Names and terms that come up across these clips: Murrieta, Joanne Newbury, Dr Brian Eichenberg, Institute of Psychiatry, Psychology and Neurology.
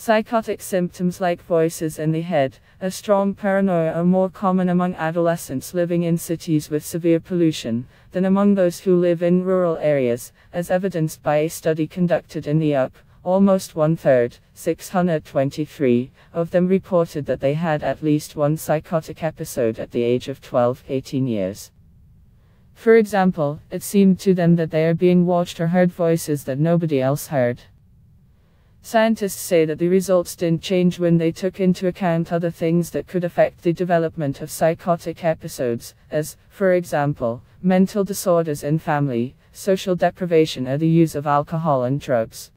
Psychotic symptoms like voices in the head, a strong paranoia are more common among adolescents living in cities with severe pollution than among those who live in rural areas, as evidenced by a study conducted in the UP. Almost one-third, 623, of them reported that they had at least one psychotic episode at the age of 12-18 years. For example, it seemed to them that they are being watched or heard voices that nobody else heard. Scientists say that the results didn't change when they took into account other things that could affect the development of psychotic episodes, as, for example, mental disorders in family, social deprivation or the use of alcohol and drugs.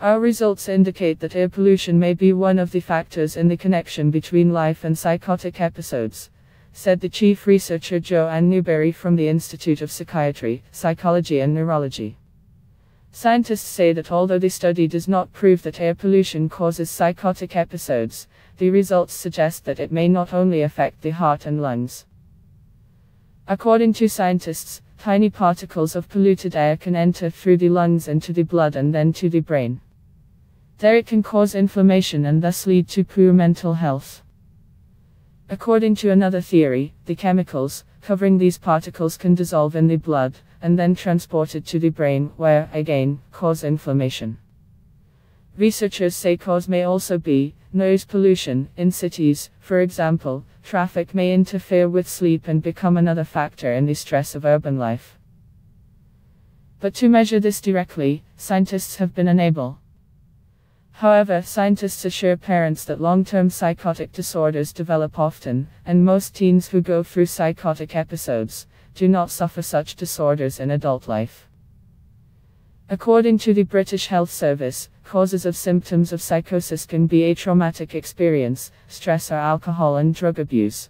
Our results indicate that air pollution may be one of the factors in the connection between life and psychotic episodes, said the chief researcher Joanne Newbury from the Institute of Psychiatry, Psychology and Neurology. Scientists say that although the study does not prove that air pollution causes psychotic episodes, the results suggest that it may not only affect the heart and lungs. According to scientists, tiny particles of polluted air can enter through the lungs into the blood and then to the brain. There it can cause inflammation and thus lead to poor mental health. According to another theory, the chemicals covering these particles can dissolve in the blood and then transported to the brain, where, again, cause inflammation. Researchers say cause may also be noise pollution in cities, for example. Traffic may interfere with sleep and become another factor in the stress of urban life. But to measure this directly, scientists have been unable. However, scientists assure parents that long-term psychotic disorders develop often, and most teens who go through psychotic episodes do not suffer such disorders in adult life. According to the British Health Service, causes of symptoms of psychosis can be a traumatic experience, stress or alcohol and drug abuse.